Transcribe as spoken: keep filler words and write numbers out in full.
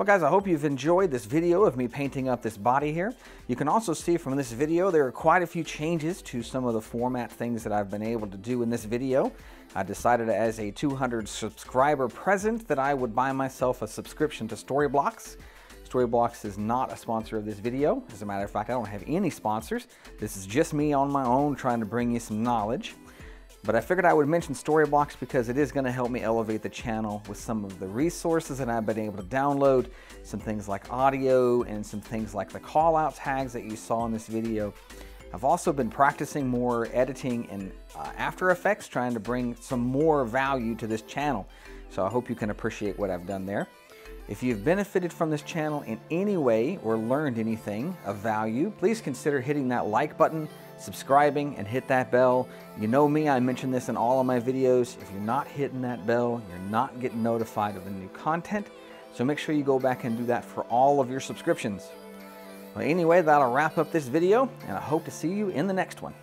Well guys, I hope you've enjoyed this video of me painting up this body here. You can also see from this video there are quite a few changes to some of the format things that I've been able to do in this video. I decided as a two hundred subscriber present that I would buy myself a subscription to Storyblocks. Storyblocks is not a sponsor of this video. As a matter of fact, I don't have any sponsors. This is just me on my own trying to bring you some knowledge. But I figured I would mention Storyblocks because it is going to help me elevate the channel with some of the resources that I've been able to download, some things like audio and some things like the call-out tags that you saw in this video. I've also been practicing more editing in uh, After Effects, trying to bring some more value to this channel. So I hope you can appreciate what I've done there. If you've benefited from this channel in any way or learned anything of value, please consider hitting that like button, subscribing, and hit that bell. You know me, I mention this in all of my videos. If you're not hitting that bell, you're not getting notified of the new content. So make sure you go back and do that for all of your subscriptions. Well, anyway, that'll wrap up this video, and I hope to see you in the next one.